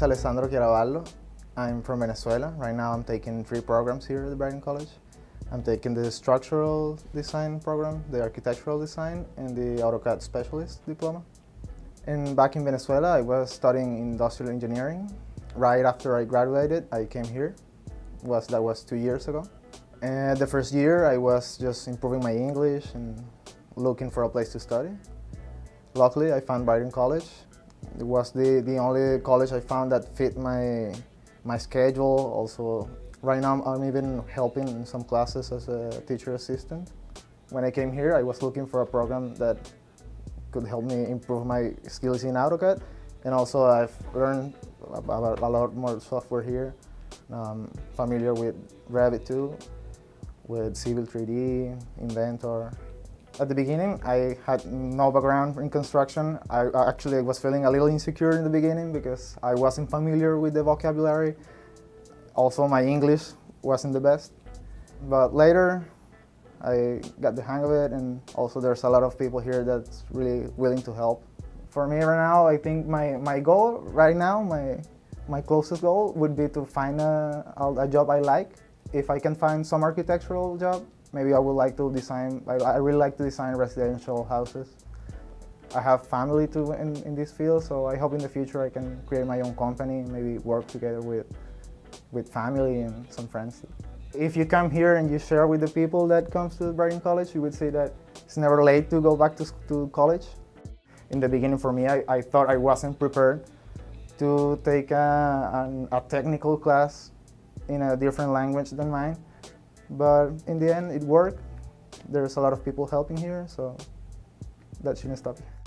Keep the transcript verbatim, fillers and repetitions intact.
is Alessandro Chiaravallo. I'm from Venezuela. Right now I'm taking three programs here at the Brighton College. I'm taking the structural design program, the architectural design, and the AutoCAD specialist diploma. And back in Venezuela, I was studying industrial engineering. Right after I graduated, I came here. Was, that was two years ago. And the first year, I was just improving my English and looking for a place to study. Luckily, I found Brighton College. It was the, the only college I found that fit my, my schedule. Also, right now, I'm even helping in some classes as a teacher assistant. When I came here, I was looking for a program that could help me improve my skills in AutoCAD. And also, I've learned about a lot more software here. I'm familiar with Revit too, with Civil three D, Inventor. At the beginning, I had no background in construction. I actually was feeling a little insecure in the beginning because I wasn't familiar with the vocabulary. Also, my English wasn't the best. But later, I got the hang of it, and also there's a lot of people here that's really willing to help. For me right now, I think my, my goal right now, my, my closest goal would be to find a, a job I like. If I can find some architectural job, maybe I would like to design, I, I really like to design residential houses. I have family too in, in this field, so I hope in the future I can create my own company, maybe work together with, with family and some friends. If you come here and you share with the people that comes to Brighton College, you would see that it's never late to go back to, to college. In the beginning for me, I, I thought I wasn't prepared to take a, a, a technical class in a different language than mine. But in the end, it worked. There's a lot of people helping here, so that shouldn't stop you.